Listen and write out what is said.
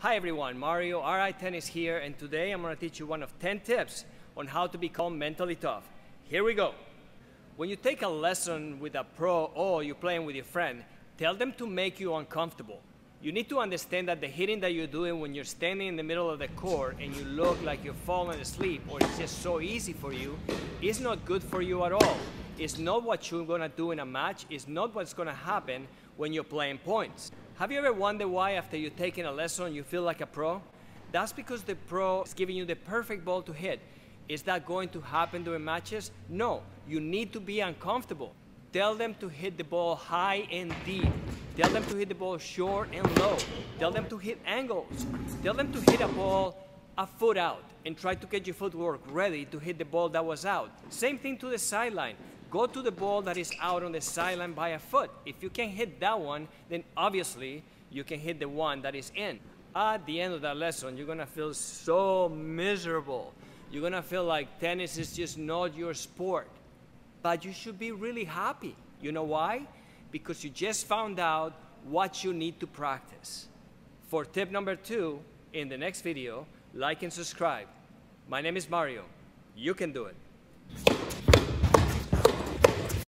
Hi everyone, Mario, RI Tennis here, and today I'm going to teach you one of 10 tips on how to become mentally tough. Here we go. When you take a lesson with a pro or you're playing with your friend, tell them to make you uncomfortable. You need to understand that the hitting that you're doing when you're standing in the middle of the court and you look like you're falling asleep or it's just so easy for you, is not good for you at all. It's not what you're going to do in a match, it's not what's going to happen when you're playing points. Have you ever wondered why after you're taking a lesson you feel like a pro? That's because the pro is giving you the perfect ball to hit. Is that going to happen during matches? No, you need to be uncomfortable. Tell them to hit the ball high and deep. Tell them to hit the ball short and low. Tell them to hit angles. Tell them to hit a ball a foot out and try to get your footwork ready to hit the ball that was out. Same thing to the sideline. Go to the ball that is out on the sideline by a foot. If you can hit that one, then obviously you can hit the one that is in. At the end of that lesson, you're gonna feel so miserable. You're gonna feel like tennis is just not your sport. But you should be really happy. You know why? Because you just found out what you need to practice. For tip number 2, in the next video, like and subscribe. My name is Mario. You can do it.